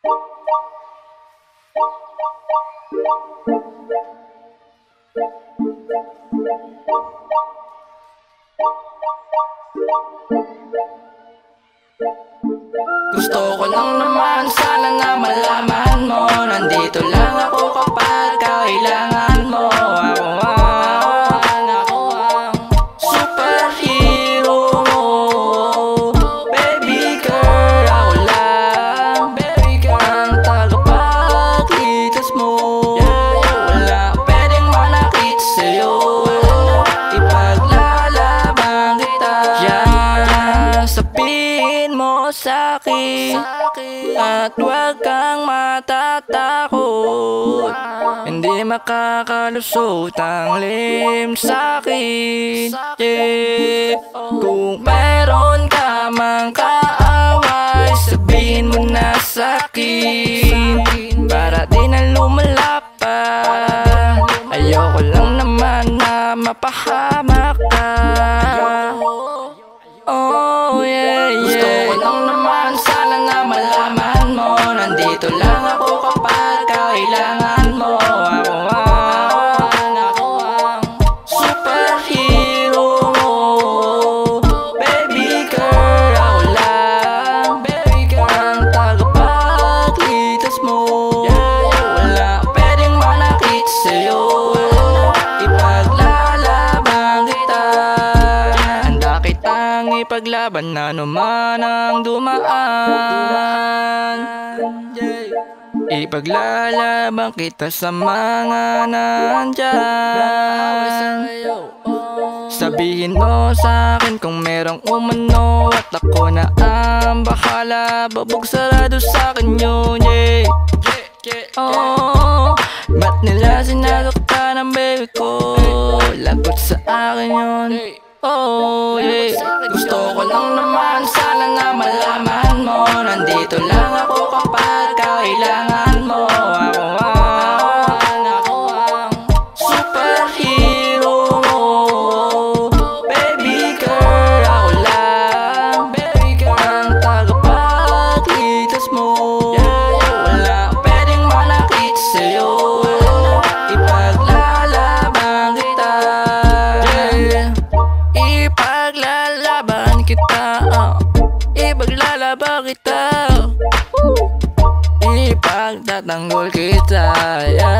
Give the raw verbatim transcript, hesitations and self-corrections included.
Gusto ko lang naman sana na malaman mo, nandito lang ako kapag kailangan mo. Ako ang, ako ang superhero mo, baby girl. Ako lang, baby girl, ang tagapaglitas mo. Wala pwedeng manakit sa'yo, ipaglalaban kita. Yan, sabihin mo sa'kin at huwag kang matatakot, hindi makakalusot ang lim sa'kin, yeah. Kung meron ka mang kaaway, sabihin mo na sa'kin para di na lumala pa. Ayoko lang naman na mapahamak ka. Oh yeah, yeah. Gusto ko lang naman sana na malaman mo, nandito lang ako kapag kailangan mo. Ako ang, ako ang superhero mo, baby girl. Ako lang, baby girl, ang tagapaglitas mo. Wala pwedeng manakit sa'yo, ipaglalaban kita. Handa kitang ipaglaban na naman ang dumaan, ipaglalaban kita sa mga nandyan. Sabihin mo sa'kin kung merong umano, at ako na ang bahala. Babog sarado sa'kin yun, yeah. Oh, ba't nila sinasaktan ang baby ko? Lagot sa akin yun, oh yeah. Gusto ko lang naman sana na malaman mo, nandito lang ako kapag kailangan mo. Ako ang, ako ang superhero mo, baby girl. Ako lang, baby girl, ang tagapaglitas mo. Wala pwedeng manakit sa'yo, ipaglalaban kita, yeah. Ipaglalaban kita, uh. ipaglalaban kita, pagtatanggol kita, yeah.